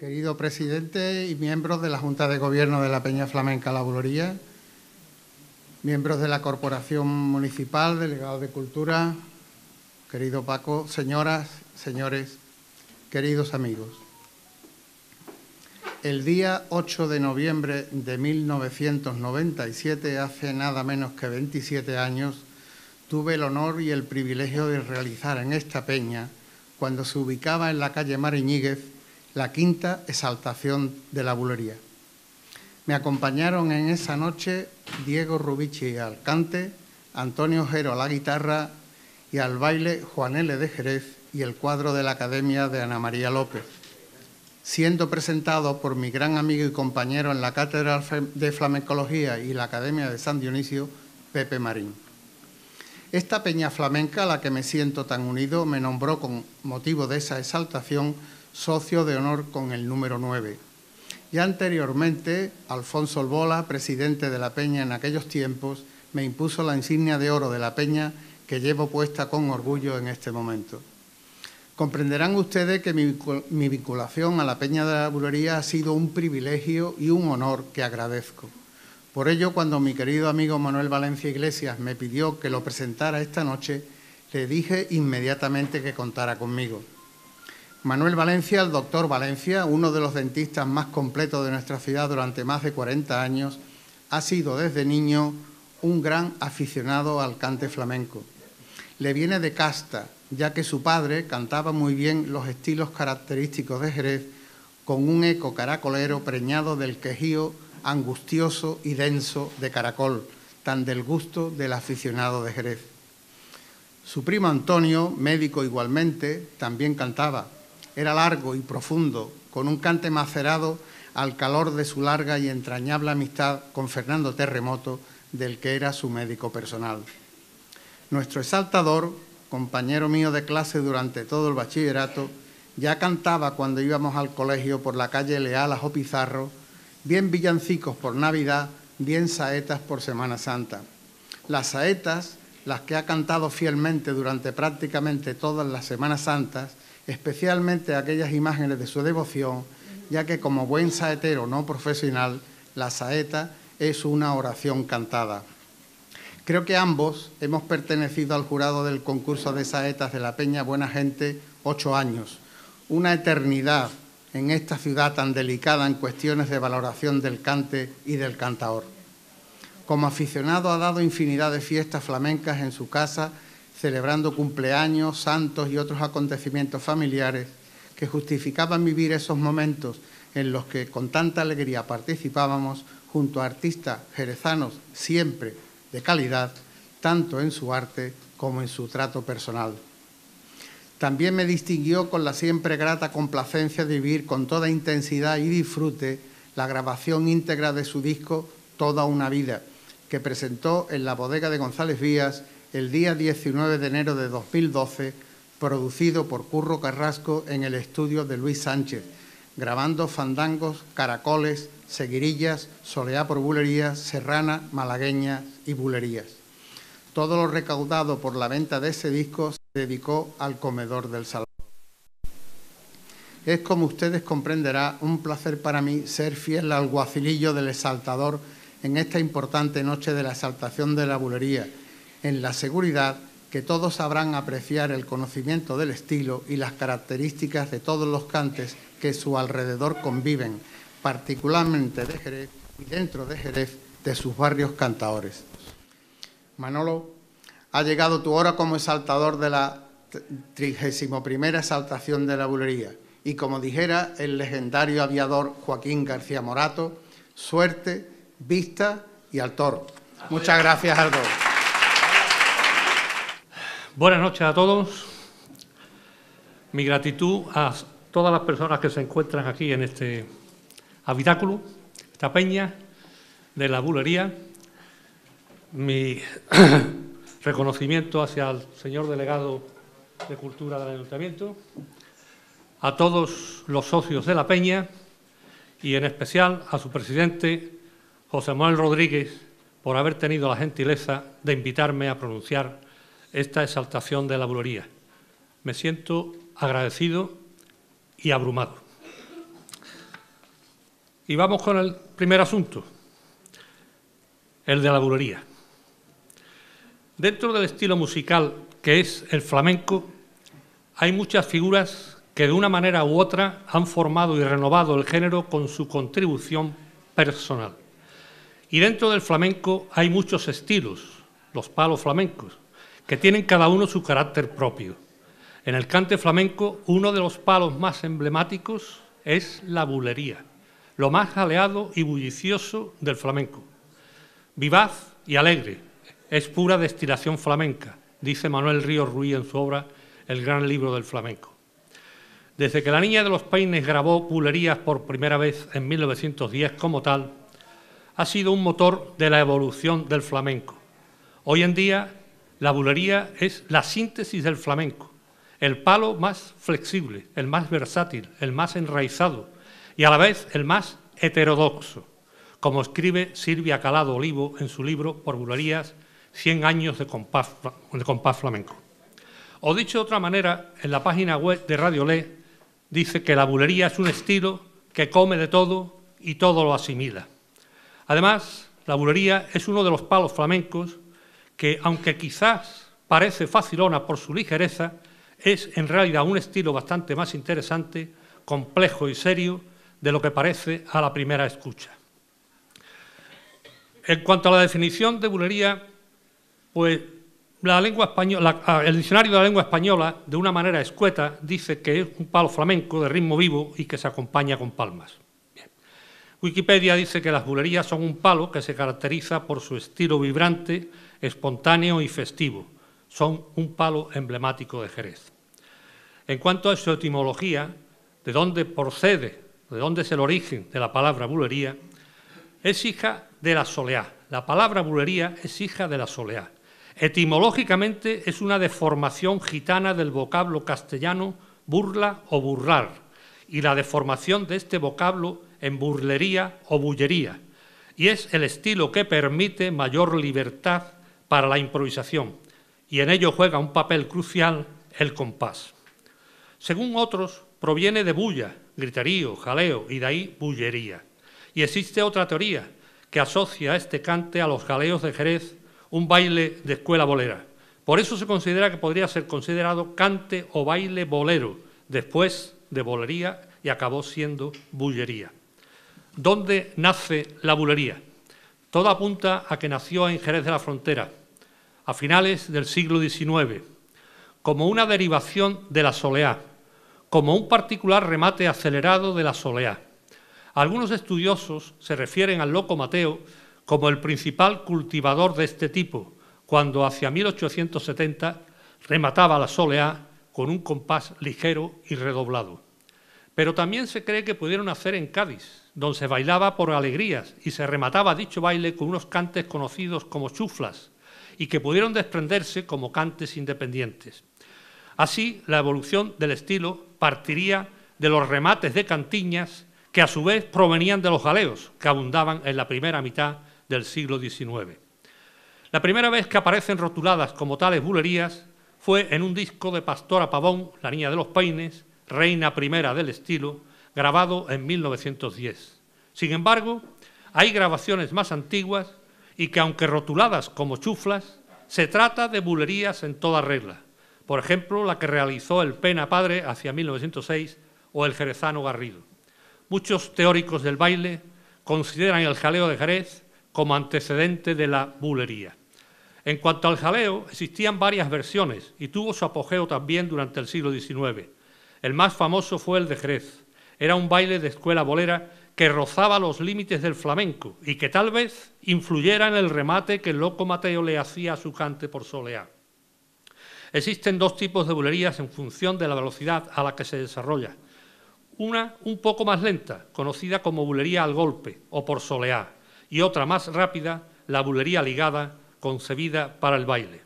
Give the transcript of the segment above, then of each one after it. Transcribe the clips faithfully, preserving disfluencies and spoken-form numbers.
Querido presidente y miembros de la Junta de Gobierno de la Peña Flamenca La Buloría, miembros de la Corporación Municipal, delegados de Cultura, querido Paco, señoras, señores, queridos amigos. El día ocho de noviembre de mil novecientos noventa y siete, hace nada menos que veintisiete años, tuve el honor y el privilegio de realizar en esta peña, cuando se ubicaba en la calle Mariñíguez, la quinta exaltación de la bulería. Me acompañaron en esa noche Diego Rubichi al cante, Antonio Ojero a la guitarra y al baile Juan L. de Jerez y el cuadro de la Academia de Ana María López, siendo presentado por mi gran amigo y compañero en la Cátedra de Flamencología y la Academia de San Dionisio, Pepe Marín. Esta peña flamenca, a la que me siento tan unido, me nombró con motivo de esa exaltación socio de honor con el número nueve. Ya anteriormente, Alfonso Olbola, presidente de la peña en aquellos tiempos, me impuso la insignia de oro de la peña que llevo puesta con orgullo en este momento. Comprenderán ustedes que mi vinculación a la Peña de la Buloría ha sido un privilegio y un honor que agradezco. Por ello, cuando mi querido amigo Manuel Valencia Iglesias me pidió que lo presentara esta noche, le dije inmediatamente que contara conmigo. Manuel Valencia, el doctor Valencia, uno de los dentistas más completos de nuestra ciudad durante más de cuarenta años, ha sido desde niño un gran aficionado al cante flamenco. Le viene de casta, ya que su padre cantaba muy bien los estilos característicos de Jerez, con un eco caracolero preñado del quejío angustioso y denso de caracol, tan del gusto del aficionado de Jerez. Su primo Antonio, médico igualmente, también cantaba. Era largo y profundo, con un cante macerado al calor de su larga y entrañable amistad con Fernando Terremoto, del que era su médico personal. Nuestro exaltador, compañero mío de clase durante todo el bachillerato, ya cantaba cuando íbamos al colegio por la calle Lealas o Pizarro, bien villancicos por Navidad, bien saetas por Semana Santa. Las saetas, las que ha cantado fielmente durante prácticamente todas las Semanas Santas, especialmente aquellas imágenes de su devoción, ya que como buen saetero no profesional, la saeta es una oración cantada. Creo que ambos hemos pertenecido al jurado del concurso de saetas de la Peña Buena Gente ocho años, una eternidad en esta ciudad tan delicada en cuestiones de valoración del cante y del cantaor. Como aficionado ha dado infinidad de fiestas flamencas en su casa, celebrando cumpleaños, santos y otros acontecimientos familiares que justificaban vivir esos momentos en los que con tanta alegría participábamos junto a artistas jerezanos siempre de calidad, tanto en su arte como en su trato personal. También me distinguió con la siempre grata complacencia de vivir con toda intensidad y disfrute la grabación íntegra de su disco Toda una vida, que presentó en la bodega de González Vías el día diecinueve de enero de dos mil doce, producido por Curro Carrasco en el estudio de Luis Sánchez, grabando fandangos, caracoles, seguirillas, soleá por bulerías, serrana, malagueñas y bulerías. Todo lo recaudado por la venta de ese disco se dedicó al comedor del Salvador. Es, como ustedes comprenderán, un placer para mí ser fiel alguacilillo del exaltador en esta importante noche de la exaltación de la bulería, en la seguridad que todos sabrán apreciar el conocimiento del estilo y las características de todos los cantes que su alrededor conviven, particularmente de Jerez y dentro de Jerez de sus barrios cantaores. Manolo, ha llegado tu hora como exaltador de la trigésima primera exaltación de la bulería y, como dijera el legendario aviador Joaquín García Morato, suerte, vista y al toro. Muchas gracias, Aldo. Buenas noches a todos. Mi gratitud a todas las personas que se encuentran aquí en este habitáculo, esta peña de la bulería, mi reconocimiento hacia el señor delegado de Cultura del Ayuntamiento, a todos los socios de la peña y en especial a su presidente José Manuel Rodríguez por haber tenido la gentileza de invitarme a pronunciar esta exaltación de la bulería. Me siento agradecido y abrumado. Y vamos con el primer asunto, el de la bulería. Dentro del estilo musical que es el flamenco, hay muchas figuras que de una manera u otra han formado y renovado el género con su contribución personal. Y dentro del flamenco hay muchos estilos, los palos flamencos, que tienen cada uno su carácter propio. En el cante flamenco, uno de los palos más emblemáticos es la bulería, lo más jaleado y bullicioso del flamenco. Vivaz y alegre, es pura destilación flamenca, dice Manuel Río Ruiz en su obra El Gran Libro del Flamenco. Desde que La Niña de los Peines grabó Bulerías por primera vez en mil novecientos diez como tal, ha sido un motor de la evolución del flamenco. Hoy en día, la bulería es la síntesis del flamenco, el palo más flexible, el más versátil, el más enraizado y a la vez el más heterodoxo, como escribe Silvia Calado Olivo en su libro Por Bulerías, cien años de compás, de compás flamenco. O dicho de otra manera, en la página web de Radio Lé dice que la bulería es un estilo que come de todo y todo lo asimila. Además, la bulería es uno de los palos flamencos que, aunque quizás parece facilona por su ligereza, es en realidad un estilo bastante más interesante, complejo y serio de lo que parece a la primera escucha. En cuanto a la definición de bulería, pues la lengua española, el diccionario de la lengua española, de una manera escueta, dice que es un palo flamenco de ritmo vivo y que se acompaña con palmas. Wikipedia dice que las bulerías son un palo que se caracteriza por su estilo vibrante, espontáneo y festivo. Son un palo emblemático de Jerez. En cuanto a su etimología, de dónde procede, de dónde es el origen de la palabra bulería, es hija de la soleá. La palabra bulería es hija de la soleá. Etimológicamente es una deformación gitana del vocablo castellano burla o burlar y la deformación de este vocablo en burlería o bullería, y es el estilo que permite mayor libertad para la improvisación, y en ello juega un papel crucial el compás. Según otros, proviene de bulla, griterío, jaleo, y de ahí bullería. Y existe otra teoría que asocia este cante a los jaleos de Jerez, un baile de escuela bolera. Por eso se considera que podría ser considerado cante o baile bolero, después de bolería, y acabó siendo bullería. ¿Dónde nace la bulería? Todo apunta a que nació en Jerez de la Frontera, a finales del siglo diecinueve, como una derivación de la soleá, como un particular remate acelerado de la soleá. Algunos estudiosos se refieren al Loco Mateo como el principal cultivador de este tipo, cuando hacia mil ochocientos setenta remataba la soleá con un compás ligero y redoblado. Pero también se cree que pudieron hacer en Cádiz, donde se bailaba por alegrías y se remataba dicho baile con unos cantes conocidos como chuflas y que pudieron desprenderse como cantes independientes. Así, la evolución del estilo partiría de los remates de cantiñas que a su vez provenían de los jaleos, que abundaban en la primera mitad del siglo diecinueve. La primera vez que aparecen rotuladas como tales bulerías fue en un disco de Pastora Pavón, La Niña de los Peines, reina primera del estilo, grabado en mil novecientos diez. Sin embargo, hay grabaciones más antiguas y que, aunque rotuladas como chuflas, se trata de bulerías en toda regla. Por ejemplo, la que realizó el Pena Padre hacia mil novecientos seis o el jerezano Garrido. Muchos teóricos del baile consideran el jaleo de Jerez como antecedente de la bulería. En cuanto al jaleo, existían varias versiones y tuvo su apogeo también durante el siglo diecinueve. El más famoso fue el de Jerez. Era un baile de escuela bolera que rozaba los límites del flamenco y que tal vez influyera en el remate que el Loco Mateo le hacía a su cante por soleá. Existen dos tipos de bulerías en función de la velocidad a la que se desarrolla. Una un poco más lenta, conocida como bulería al golpe o por soleá, y otra más rápida, la bulería ligada, concebida para el baile.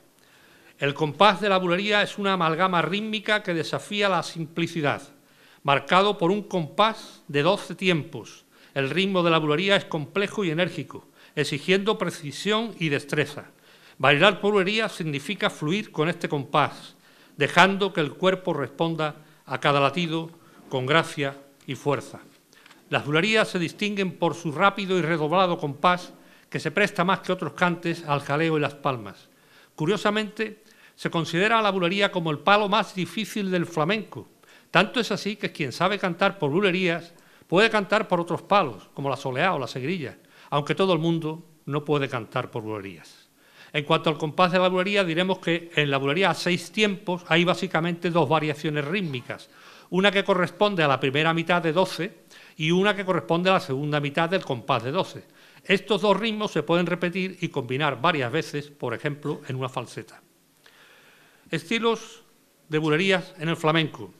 El compás de la bulería es una amalgama rítmica que desafía la simplicidad, marcado por un compás de doce tiempos. El ritmo de la bulería es complejo y enérgico, exigiendo precisión y destreza. Bailar bulería significa fluir con este compás, dejando que el cuerpo responda a cada latido con gracia y fuerza. Las bulerías se distinguen por su rápido y redoblado compás, que se presta más que otros cantes al jaleo y las palmas. Curiosamente, se considera a la bulería como el palo más difícil del flamenco. Tanto es así que quien sabe cantar por bulerías puede cantar por otros palos, como la soleá o la seguirilla, aunque todo el mundo no puede cantar por bulerías. En cuanto al compás de la bulería, diremos que en la bulería a seis tiempos hay básicamente dos variaciones rítmicas, una que corresponde a la primera mitad de doce y una que corresponde a la segunda mitad del compás de doce. Estos dos ritmos se pueden repetir y combinar varias veces, por ejemplo, en una falseta. Estilos de bulerías en el flamenco.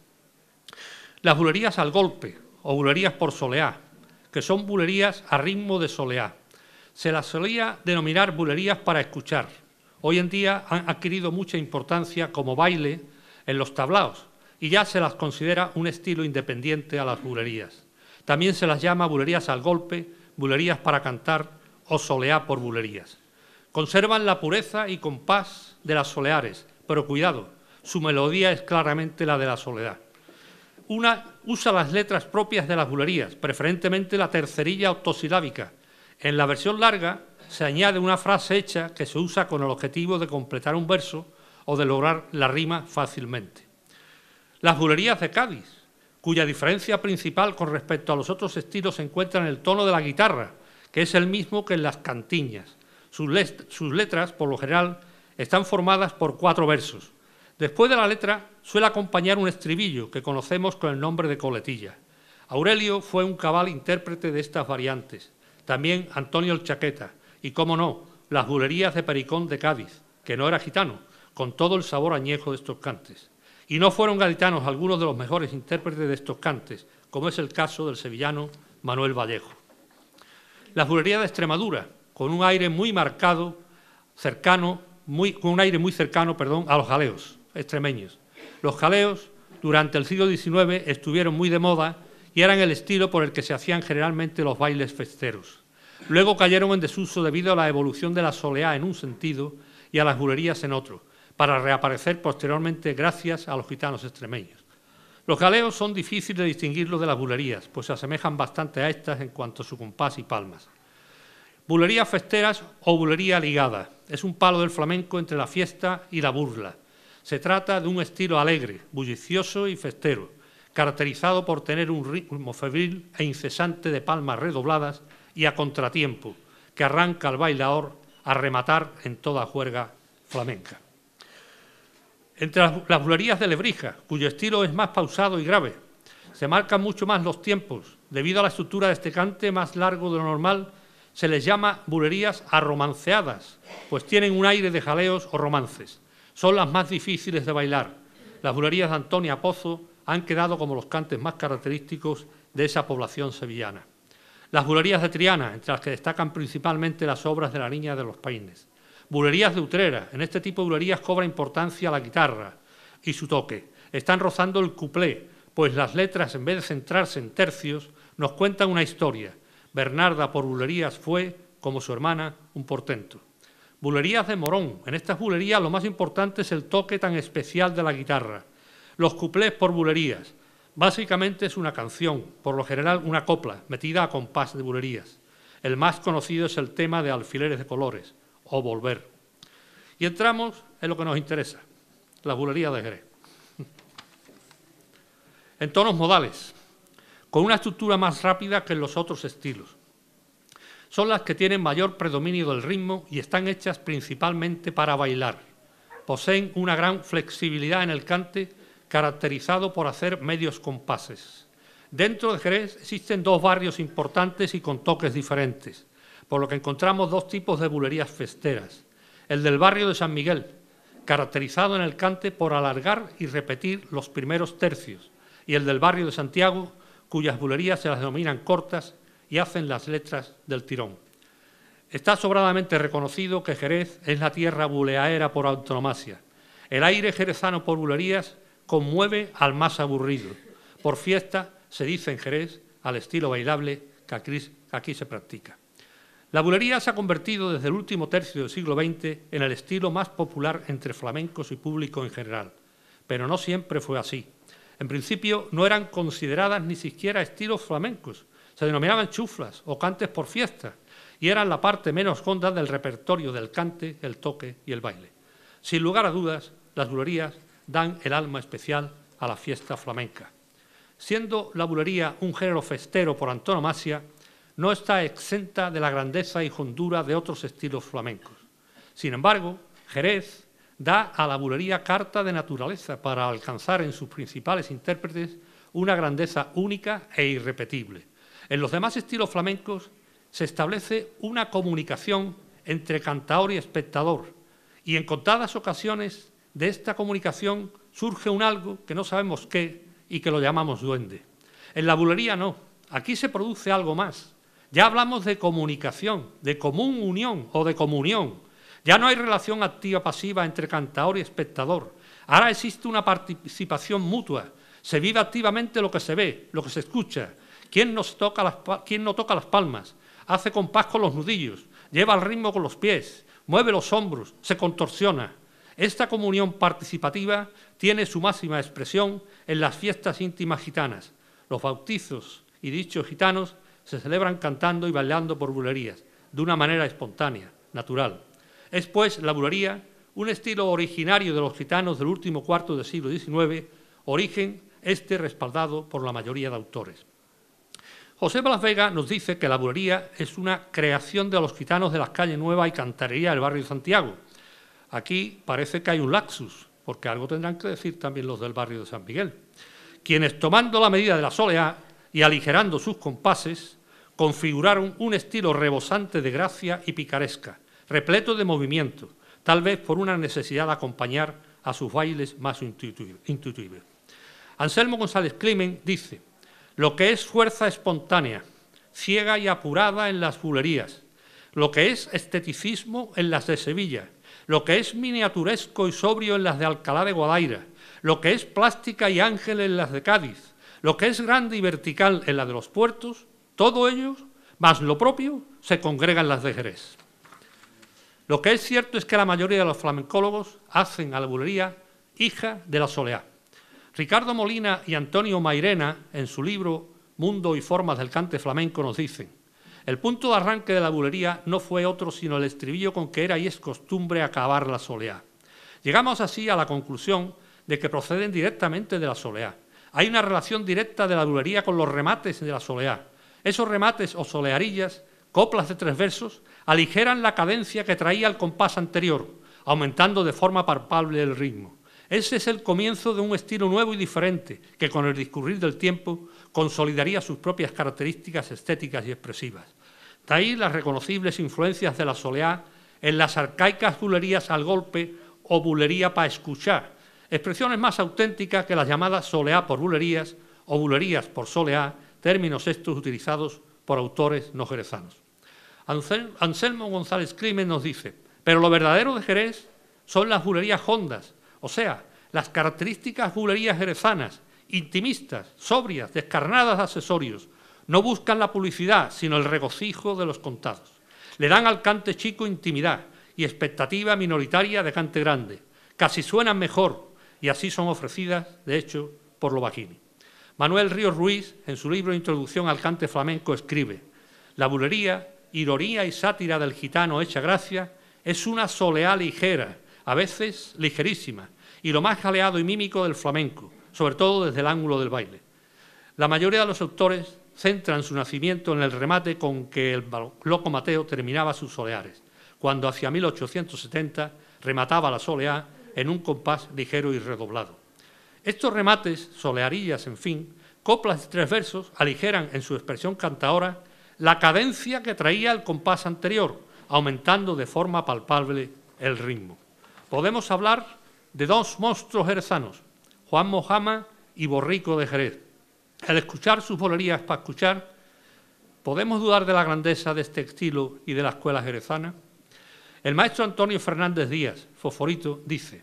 Las bulerías al golpe o bulerías por soleá, que son bulerías a ritmo de soleá. Se las solía denominar bulerías para escuchar. Hoy en día han adquirido mucha importancia como baile en los tablaos y ya se las considera un estilo independiente a las bulerías. También se las llama bulerías al golpe, bulerías para cantar o soleá por bulerías. Conservan la pureza y compás de las soleares, pero cuidado, su melodía es claramente la de la soledad. Una usa las letras propias de las bulerías, preferentemente la tercerilla octosilábica. En la versión larga se añade una frase hecha que se usa con el objetivo de completar un verso o de lograr la rima fácilmente. Las bulerías de Cádiz, cuya diferencia principal con respecto a los otros estilos se encuentra en el tono de la guitarra, que es el mismo que en las cantiñas. Sus, let- sus letras, por lo general, están formadas por cuatro versos. Después de la letra suele acompañar un estribillo que conocemos con el nombre de coletilla. Aurelio fue un cabal intérprete de estas variantes, también Antonio el Chaqueta y, cómo no, las bulerías de Pericón de Cádiz, que no era gitano, con todo el sabor añejo de estos cantes. Y no fueron gaditanos algunos de los mejores intérpretes de estos cantes, como es el caso del sevillano Manuel Vallejo. Las bulerías de Extremadura, con un aire muy marcado, cercano, Muy, con un aire muy cercano perdón, a los jaleos extremeños. Los jaleos durante el siglo diecinueve estuvieron muy de moda y eran el estilo por el que se hacían generalmente los bailes festeros. Luego cayeron en desuso debido a la evolución de la soleá en un sentido y a las bulerías en otro, para reaparecer posteriormente gracias a los gitanos extremeños. Los jaleos son difíciles de distinguirlos de las bulerías, pues se asemejan bastante a estas en cuanto a su compás y palmas. Bulerías festeras o bulería ligada. Es un palo del flamenco entre la fiesta y la burla. Se trata de un estilo alegre, bullicioso y festero, caracterizado por tener un ritmo febril e incesante de palmas redobladas y a contratiempo, que arranca al bailador a rematar en toda juerga flamenca. Entre las bulerías de Lebrija, cuyo estilo es más pausado y grave, se marcan mucho más los tiempos. Debido a la estructura de este cante más largo de lo normal, se les llama bulerías arromanceadas, pues tienen un aire de jaleos o romances. Son las más difíciles de bailar. Las bulerías de Antonia Pozo han quedado como los cantes más característicos de esa población sevillana. Las bulerías de Triana, entre las que destacan principalmente las obras de la Niña de los Peines. Bulerías de Utrera, en este tipo de bulerías cobra importancia la guitarra y su toque. Están rozando el cuplé, pues las letras, en vez de centrarse en tercios, nos cuentan una historia. Bernarda por bulerías fue, como su hermana, un portento. Bulerías de Morón. En estas bulerías lo más importante es el toque tan especial de la guitarra. Los cuplés por bulerías. Básicamente es una canción, por lo general una copla, metida a compás de bulerías. El más conocido es el tema de Alfileres de Colores, o Volver. Y entramos en lo que nos interesa, la bulería de Jerez. En tonos modales, con una estructura más rápida que en los otros estilos. Son las que tienen mayor predominio del ritmo y están hechas principalmente para bailar. Poseen una gran flexibilidad en el cante, caracterizado por hacer medios compases. Dentro de Jerez existen dos barrios importantes y con toques diferentes, por lo que encontramos dos tipos de bulerías festeras. El del barrio de San Miguel, caracterizado en el cante por alargar y repetir los primeros tercios, y el del barrio de Santiago, cuyas bulerías se las denominan cortas y hacen las letras del tirón. Está sobradamente reconocido que Jerez es la tierra buleaera por antonomasia. El aire jerezano por bulerías conmueve al más aburrido. Por fiesta se dice en Jerez al estilo bailable que aquí, que aquí se practica. La bulería se ha convertido desde el último tercio del siglo veinte en el estilo más popular entre flamencos y público en general, pero no siempre fue así. En principio no eran consideradas ni siquiera estilos flamencos, se denominaban chuflas o cantes por fiestas y eran la parte menos honda del repertorio del cante, el toque y el baile. Sin lugar a dudas, las bulerías dan el alma especial a la fiesta flamenca. Siendo la bulería un género festero por antonomasia, no está exenta de la grandeza y hondura de otros estilos flamencos. Sin embargo, Jerez da a la bulería carta de naturaleza para alcanzar en sus principales intérpretes una grandeza única e irrepetible. En los demás estilos flamencos se establece una comunicación entre cantaor y espectador, y en contadas ocasiones de esta comunicación surge un algo que no sabemos qué y que lo llamamos duende. En la bulería no, aquí se produce algo más. Ya hablamos de comunicación, de común unión o de comunión. Ya no hay relación activa-pasiva entre cantaor y espectador. Ahora existe una participación mutua. Se vive activamente lo que se ve, lo que se escucha. ¿Quién, nos toca las, quién no toca las palmas? Hace compás con los nudillos, lleva el ritmo con los pies, mueve los hombros, se contorsiona. Esta comunión participativa tiene su máxima expresión en las fiestas íntimas gitanas. Los bautizos y dichos gitanos se celebran cantando y bailando por bulerías, de una manera espontánea, natural. Es, pues, la bulería, un estilo originario de los gitanos del último cuarto del siglo diecinueve, origen este respaldado por la mayoría de autores. José Blasvega nos dice que la bulería es una creación de los gitanos de las calles Nueva y Cantarería del barrio de Santiago. Aquí parece que hay un lapsus, porque algo tendrán que decir también los del barrio de San Miguel, quienes, tomando la medida de la soleá y aligerando sus compases, configuraron un estilo rebosante de gracia y picaresca, repleto de movimiento, tal vez por una necesidad de acompañar a sus bailes más intuitivos. Anselmo González Climen dice: lo que es fuerza espontánea, ciega y apurada en las bulerías, lo que es esteticismo en las de Sevilla, lo que es miniaturesco y sobrio en las de Alcalá de Guadaira, lo que es plástica y ángel en las de Cádiz, lo que es grande y vertical en las de los puertos, todo ello, más lo propio, se congrega en las de Jerez. Lo que es cierto es que la mayoría de los flamencólogos hacen a la bulería hija de la soleá. Ricardo Molina y Antonio Mairena, en su libro Mundo y formas del cante flamenco, nos dicen: el punto de arranque de la bulería no fue otro sino el estribillo con que era y es costumbre acabar la soleá. Llegamos así a la conclusión de que proceden directamente de la soleá. Hay una relación directa de la bulería con los remates de la soleá. Esos remates o solearillas, coplas de tres versos, aligeran la cadencia que traía el compás anterior, aumentando de forma palpable el ritmo. Ese es el comienzo de un estilo nuevo y diferente, que con el discurrir del tiempo consolidaría sus propias características estéticas y expresivas. De ahí las reconocibles influencias de la soleá en las arcaicas bulerías al golpe o bulería para escuchar, expresiones más auténticas que las llamadas soleá por bulerías o bulerías por soleá, términos estos utilizados por autores no jerezanos. Anselmo González Climen nos dice: pero lo verdadero de Jerez son las bulerías hondas, o sea, las características bulerías jerezanas, intimistas, sobrias, descarnadas de accesorios. No buscan la publicidad, sino el regocijo de los contados. Le dan al cante chico intimidad y expectativa minoritaria de cante grande. Casi suenan mejor y así son ofrecidas, de hecho, por lo vaquini. Manuel Río Ruiz, en su libro Introducción al cante flamenco, escribe: la bulería, ironía y sátira del gitano hecha gracia, es una soleá ligera, a veces ligerísima, y lo más jaleado y mímico del flamenco, sobre todo desde el ángulo del baile. La mayoría de los autores centran su nacimiento en el remate con que el loco Mateo terminaba sus soleares, cuando hacia mil ochocientos setenta remataba la soleá en un compás ligero y redoblado. Estos remates, solearillas, en fin, coplas de tres versos, aligeran en su expresión cantaora la cadencia que traía el compás anterior, aumentando de forma palpable el ritmo. Podemos hablar de dos monstruos jerezanos, Juan Mojama y Borrico de Jerez. Al escuchar sus bulerías para escuchar, ¿podemos dudar de la grandeza de este estilo y de la escuela jerezana? El maestro Antonio Fernández Díaz, Foforito, dice: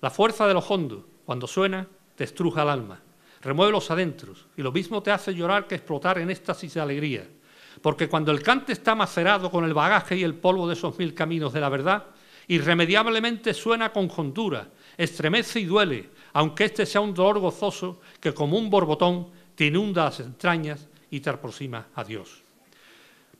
la fuerza de los hondos, cuando suena, te estruja el alma, remueve los adentros, y lo mismo te hace llorar que explotar en éxtasis de alegría, porque cuando el cante está macerado con el bagaje y el polvo de esos mil caminos de la verdad, irremediablemente suena con hondura, estremece y duele, aunque este sea un dolor gozoso que, como un borbotón, te inunda las entrañas y y te aproximas a Dios.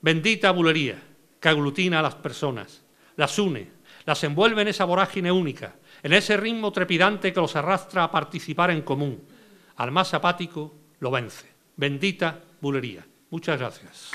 Bendita bulería que aglutina a las personas, las une, las envuelve en esa vorágine única, en ese ritmo trepidante que los arrastra a participar en común. Al más apático lo vence. Bendita bulería. Muchas gracias.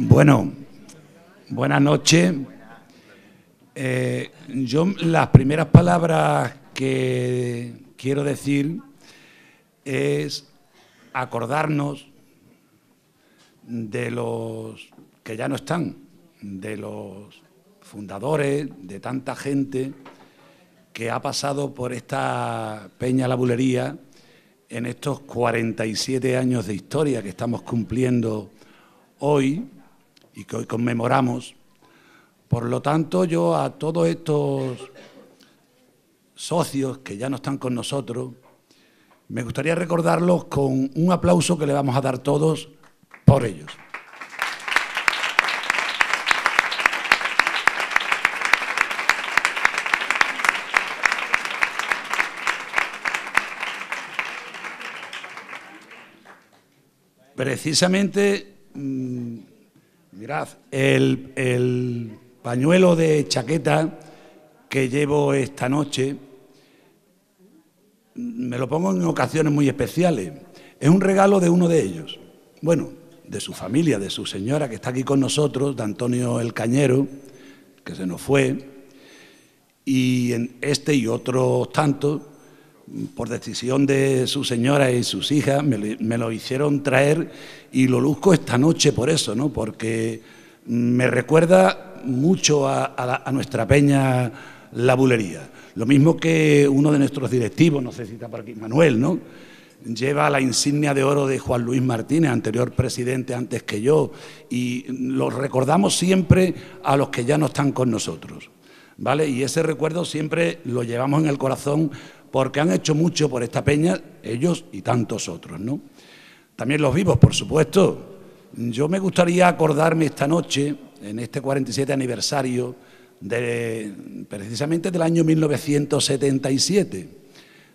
Bueno, buenas noches. Eh, yo las primeras palabras que quiero decir es acordarnos de los que ya no están, de los fundadores, de tanta gente que ha pasado por esta Peña La Buloría en estos cuarenta y siete años de historia que estamos cumpliendo hoy y que hoy conmemoramos. Por lo tanto, yo a todos estos socios que ya no están con nosotros, me gustaría recordarlos con un aplauso que le vamos a dar todos por ellos. Precisamente, mmm, mirad, el, el pañuelo de chaqueta que llevo esta noche, me lo pongo en ocasiones muy especiales. Es un regalo de uno de ellos, bueno, de su familia, de su señora que está aquí con nosotros, de Antonio el Cañero, que se nos fue, y en este y otros tantos, por decisión de su señora y sus hijas, me lo, me lo hicieron traer y lo luzco esta noche por eso, ¿no? Porque me recuerda mucho a, a, la, a nuestra Peña La Buloría. Lo mismo que uno de nuestros directivos, no sé si está por aquí, Manuel, ¿no? Lleva la insignia de oro de Juan Luis Martínez, anterior presidente antes que yo, y los recordamos siempre a los que ya no están con nosotros, ¿vale? Y ese recuerdo siempre lo llevamos en el corazón, porque han hecho mucho por esta peña, ellos y tantos otros, ¿no? También los vivos, por supuesto. Yo me gustaría acordarme esta noche, en este cuarenta y siete aniversario, de, precisamente del año mil novecientos setenta y siete,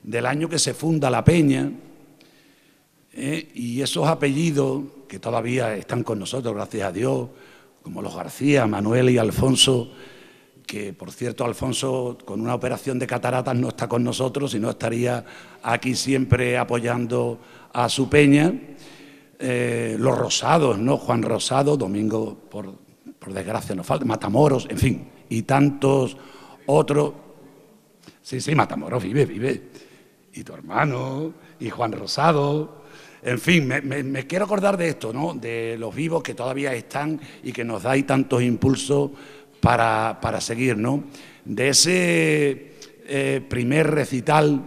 del año que se funda la peña, eh, y esos apellidos que todavía están con nosotros, gracias a Dios, como los García, Manuel y Alfonso, que por cierto Alfonso con una operación de cataratas no está con nosotros y no estaría aquí siempre apoyando a su peña. Eh, los Rosados, ¿no? Juan Rosado, Domingo por, por desgracia nos falta, Matamoros, en fin, y tantos otros. Sí, sí, Matamoros vive, vive, y tu hermano, y Juan Rosado, en fin, me, me, me quiero acordar de esto, ¿no? De los vivos que todavía están y que nos dais tantos impulsos Para, para seguir, ¿no? De ese eh, primer recital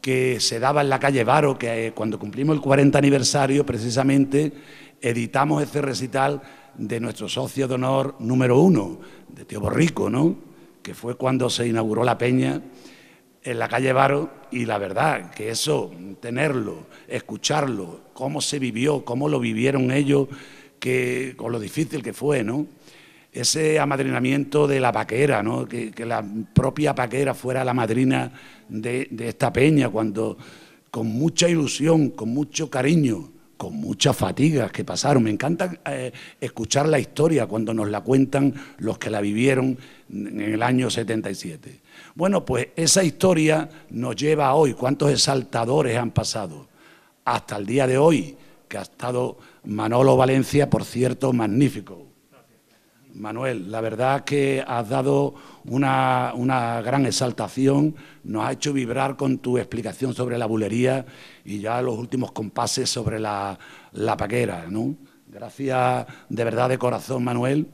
que se daba en la calle Varo, que eh, cuando cumplimos el cuarenta aniversario, precisamente, editamos ese recital de nuestro socio de honor número uno, de Tío Borrico, ¿no? Que fue cuando se inauguró la peña en la calle Varo, y la verdad que eso, tenerlo, escucharlo, cómo se vivió, cómo lo vivieron ellos, que, con lo difícil que fue, ¿no? Ese amadrinamiento de la paquera, ¿no? que, que la propia paquera fuera la madrina de, de esta peña, cuando con mucha ilusión, con mucho cariño, con muchas fatigas que pasaron. Me encanta eh, escuchar la historia cuando nos la cuentan los que la vivieron en el año setenta y siete. Bueno, pues esa historia nos lleva a hoy. ¿Cuántos exaltadores han pasado hasta el día de hoy? Que ha estado Manolo Valencia, por cierto, magnífico. Manuel, la verdad que has dado una, una gran exaltación, nos has hecho vibrar con tu explicación sobre la bulería y ya los últimos compases sobre la, la paquera, ¿no? Gracias de verdad de corazón, Manuel.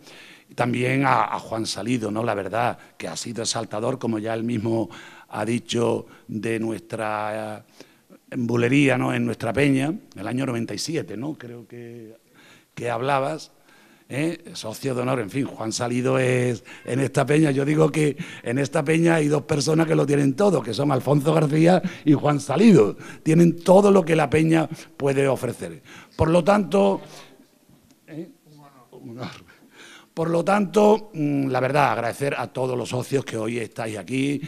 También a, a Juan Salido, ¿no? La verdad que ha sido exaltador, como ya él mismo ha dicho, de nuestra eh, bulería, ¿no? En nuestra peña, el año noventa y siete, ¿no? Creo que, que hablabas. ¿eh? Socio de honor, en fin, Juan Salido es en esta peña. Yo digo que en esta peña hay dos personas que lo tienen todo, que son Alfonso García y Juan Salido. Tienen todo lo que la peña puede ofrecer. Por lo tanto, ¿eh? Por lo tanto, la verdad, agradecer a todos los socios que hoy estáis aquí.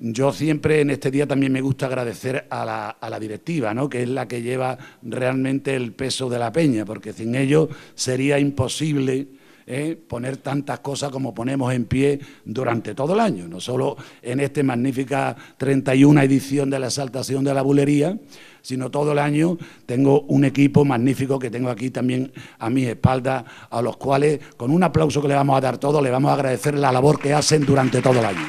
Yo siempre en este día también me gusta agradecer a la, a la directiva, ¿no?, que es la que lleva realmente el peso de la peña, porque sin ellos sería imposible ¿eh? poner tantas cosas como ponemos en pie durante todo el año, no solo en esta magnífica treinta y una edición de la exaltación de la bulería, sino todo el año. Tengo un equipo magnífico que tengo aquí también a mis espaldas, a los cuales con un aplauso que le vamos a dar todos, le vamos a agradecer la labor que hacen durante todo el año.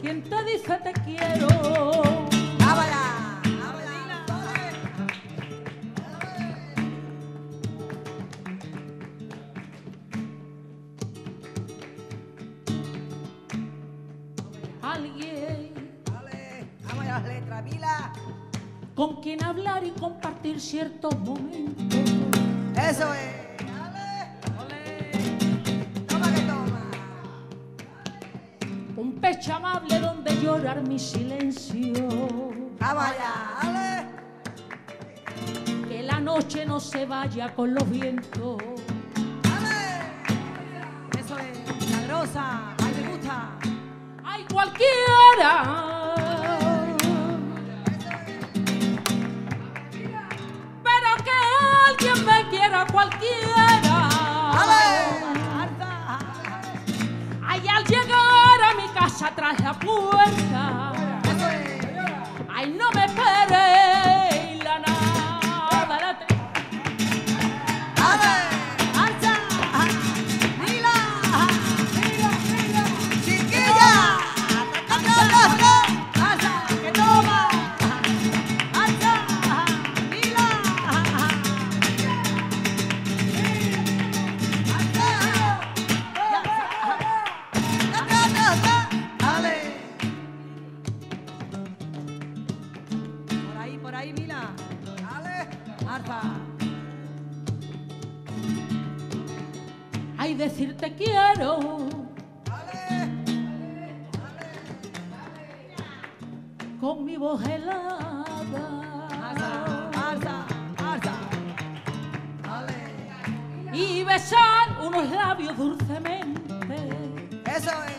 ¿Quién te dice te quiero? con quien hablar y compartir ciertos momentos. ¡Eso es! Un pecho amable donde llorar mi silencio. ¡Vamos allá! ¡Ale! Que la noche no se vaya con los vientos. ¡Ale! Eso es, la grosa, a mí me gusta. ¡Ay, cualquiera! Pero que alguien me quiera, cualquiera. ¡Ale! ¡Ay, al llegar a mi casa tras la puerta! ¡Ay, no me esperéis la nada! ¡Ale! ¡Alza! ¡Mira! ¡Mira, mira! ¡Chiquilla! ¡Alza! ¡Alza! ¡Que toma! ¡Alza! ¡Mira! Ay, decir te quiero, dale, dale, dale, con mi voz helada. Alza, alza, alza, dale. Y besar unos labios dulcemente. Eso es.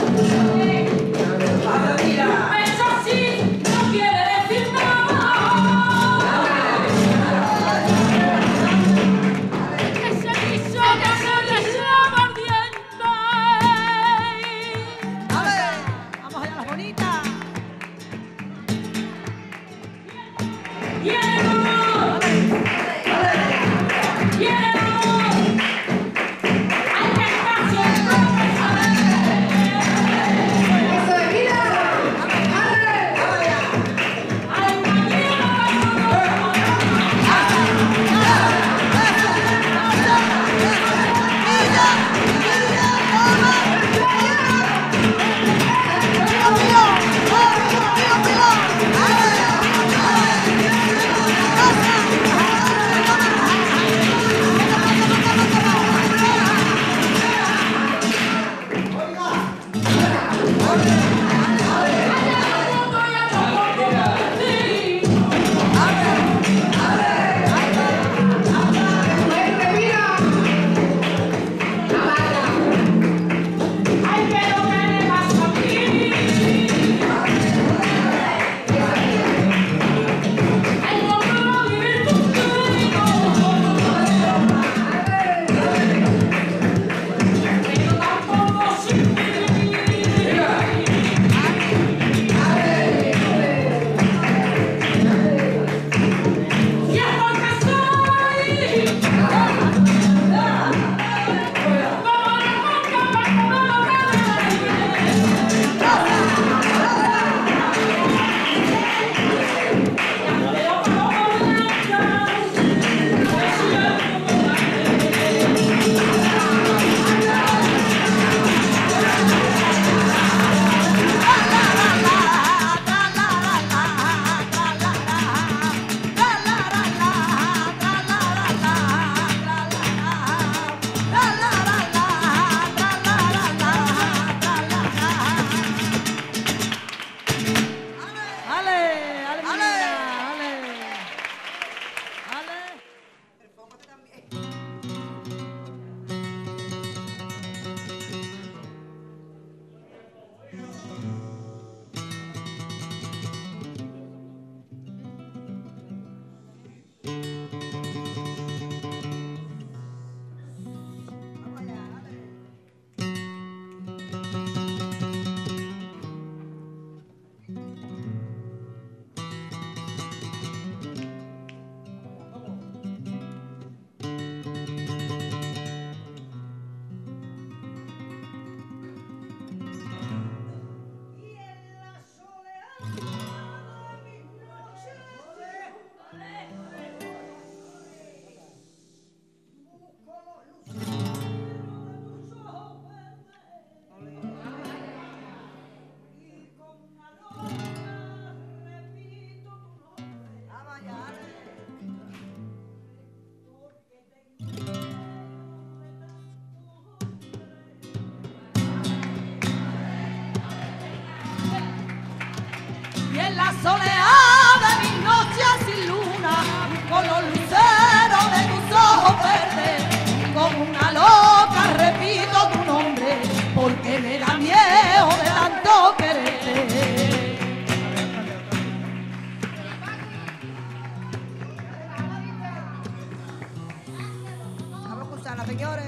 Thank you. una soleada, mis noches sin luna, con los luceros de tus ojos verdes, como una loca repito tu nombre, porque me da miedo de tanto quererte. Vamos a escucharla, señores.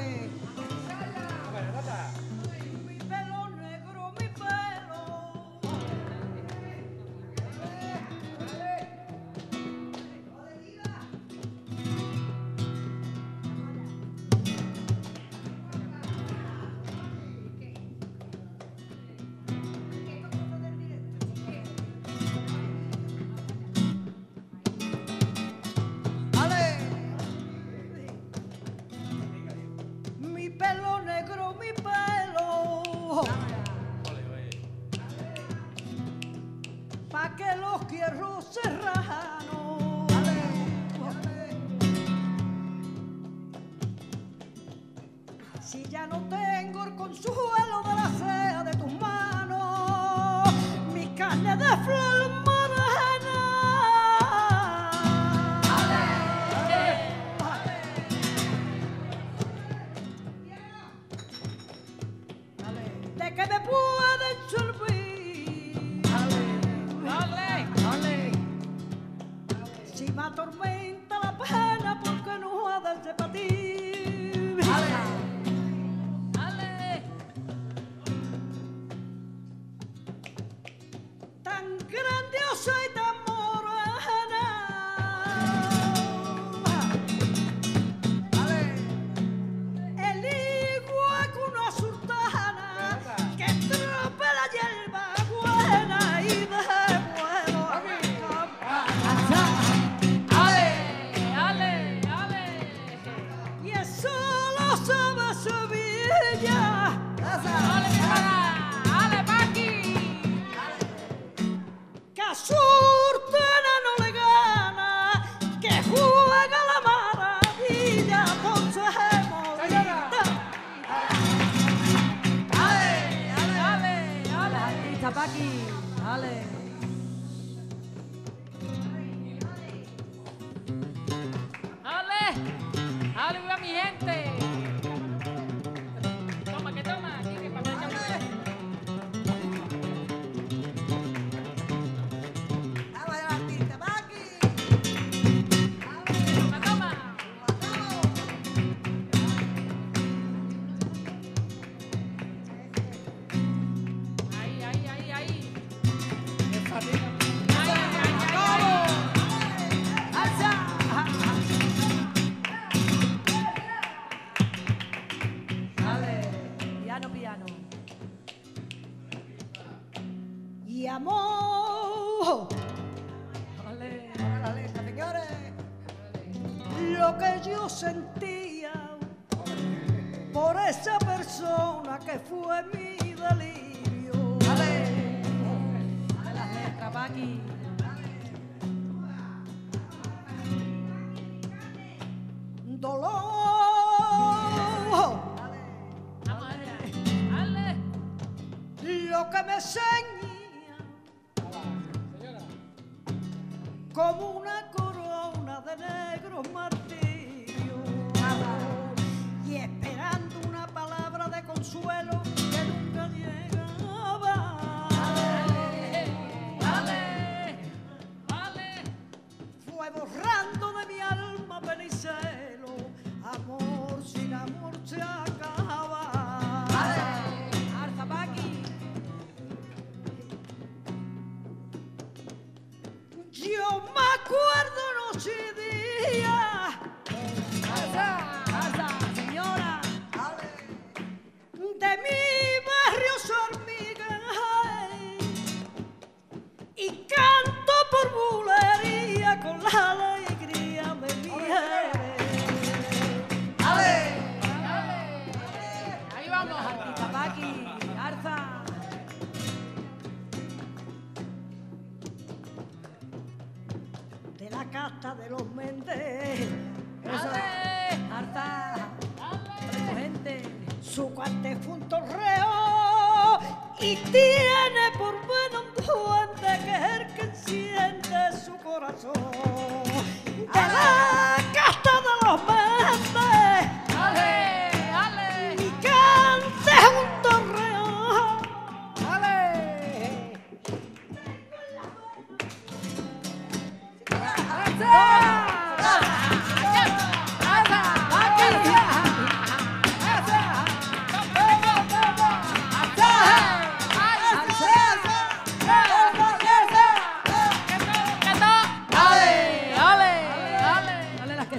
Y tiene por buen un duende que es el que sí.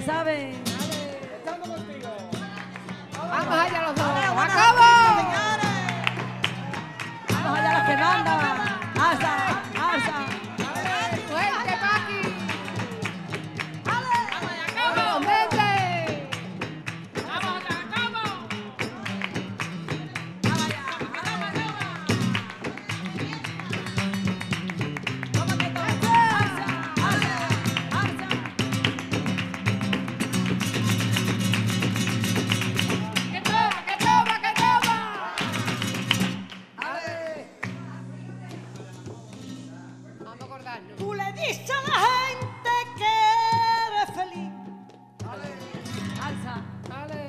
se sabe. Estamos contigo. Vamos allá los dos. ¡Acabo! Vamos allá los que mandan. ¡Asa! ¡Asa! ¡Fuerte, Paqui! ¡Vamos, mete! ¡Vamos allá, acabo! ¡Vamos allá! ¡Vamos, vamos! ¡Vamos, que toque! ¡Asa! ¡Asa! ¡Asa! ¡Que toma, que toma, que toma! ¡A ver! Vamos a acordarnos. Tú le diste a la gente que eres feliz. Dale, alza, dale.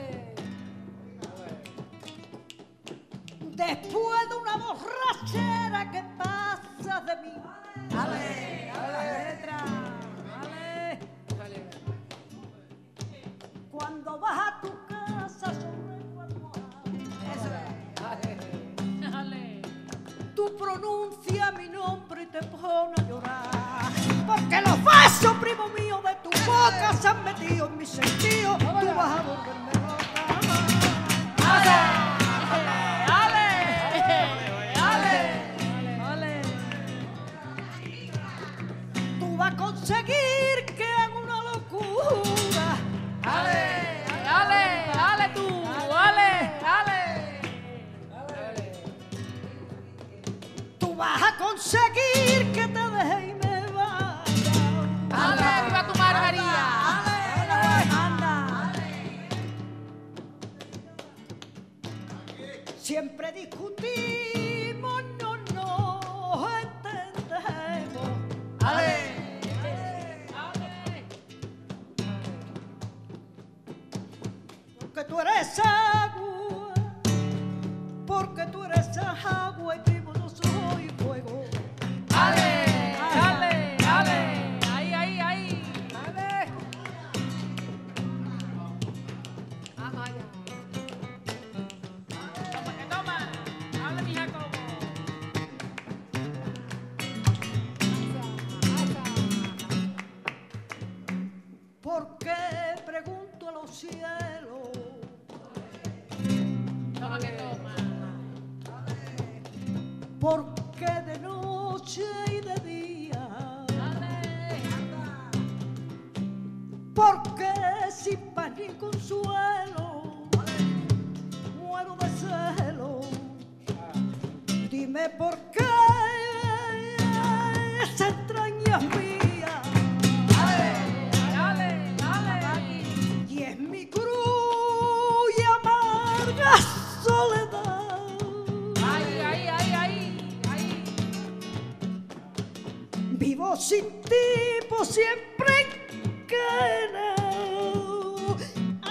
Después de una borrachera que pasa de mí. Dale, dale, letra. Dale. Cuando vas a tu casa sobre tu almohada. Eso es. Dale. Dale. Tú pronuncia mi nombre y te pone a llorar. Porque los vasos, primo mío, de tu boca se han metido en mis sentidos. Tú vas a volverme loca. Tú vas a conseguir que haga una locura. ¡Ale! ¡Ale! ¡Ale tú! ¡Ale! ¡Ale! Tú vas a conseguir que te deje y me vaya. ¡Ale! ¡Viva tu margarita! Anda. Siempre discutimos, no nos entendemos. ¡Ale! Porque tú eres agua, porque tú eres agua y primo yo soy fuego. ¡Ale! ¡Ale! ¡Ale! ¡Ahí, ahí, ahí! ¡Ale! ¡Vamos allá! ¡Toma, que toma! ¡Ale, mija, como! ¿Por qué pregunto a los cielos? ¡Toma, que toma! ¿Por qué de noche y de día? ¿Por qué sin paz ni consuelo? Muero de celo. Dime por qué esa entraña es mía. ¡Ale! ¡Ale! Y es mi cruz y amarga soledad. ¡Ahí, ahí, ahí, ahí! ¡Ahí! Vivo sin ti por siempre que no.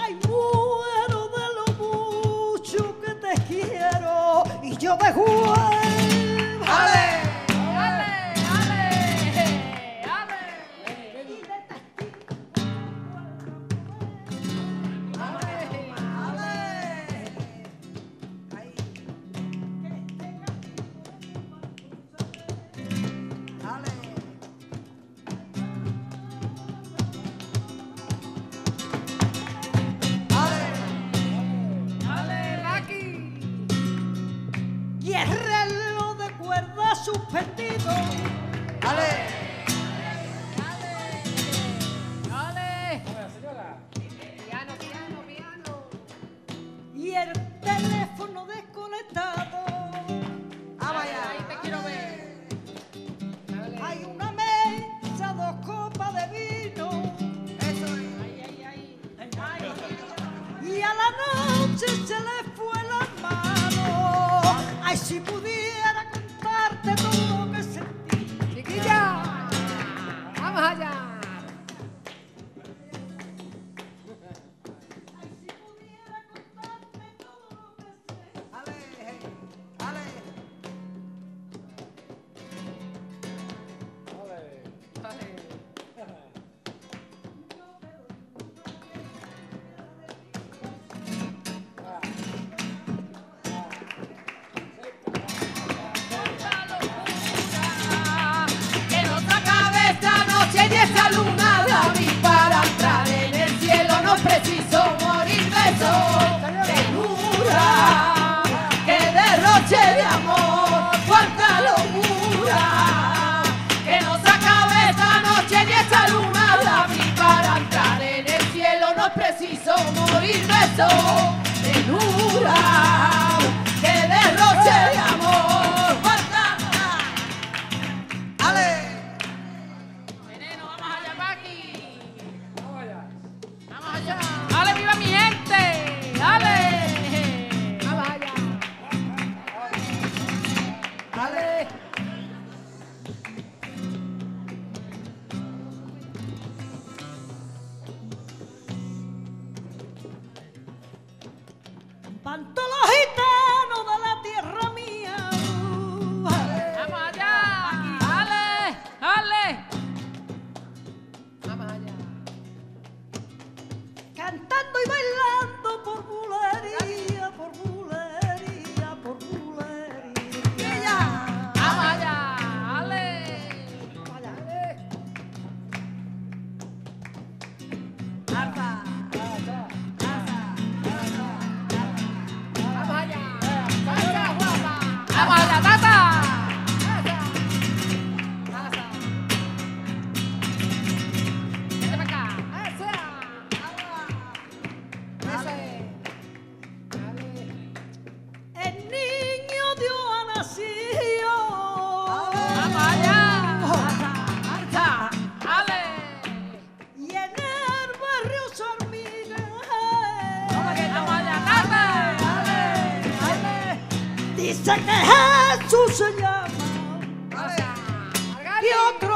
Ay, muero de lo mucho que te quiero y yo me juego. ¡Ale! ¡Ale! ¡Ale! ¡Ale! Y de testigo vuelvo a comer. ¡Ale! Ahí. Que este castigo es mi mal consejo. ¡Ale! ¡Ale, Paqui! Y el reloj de cuerda suspendido. ¡Ale! ¡Ale! Piano, piano, piano. Y el teléfono desconectado. ¡Vamos allá! Ahí te quiero ver. Hay una mesa, dos copas de vino. Eso es. Ahí, ahí, ahí. Y a la noche se le fue la mano. Ay, si pudiera contarte todo lo que sentí. ¡Chiquilla! ¡Vamos allá! Ay, si pudiera contarte todo lo que sentí. ¡Ale! ¡Ale! ¡Ale! Dice que Jesús se llama. Vale. Y otro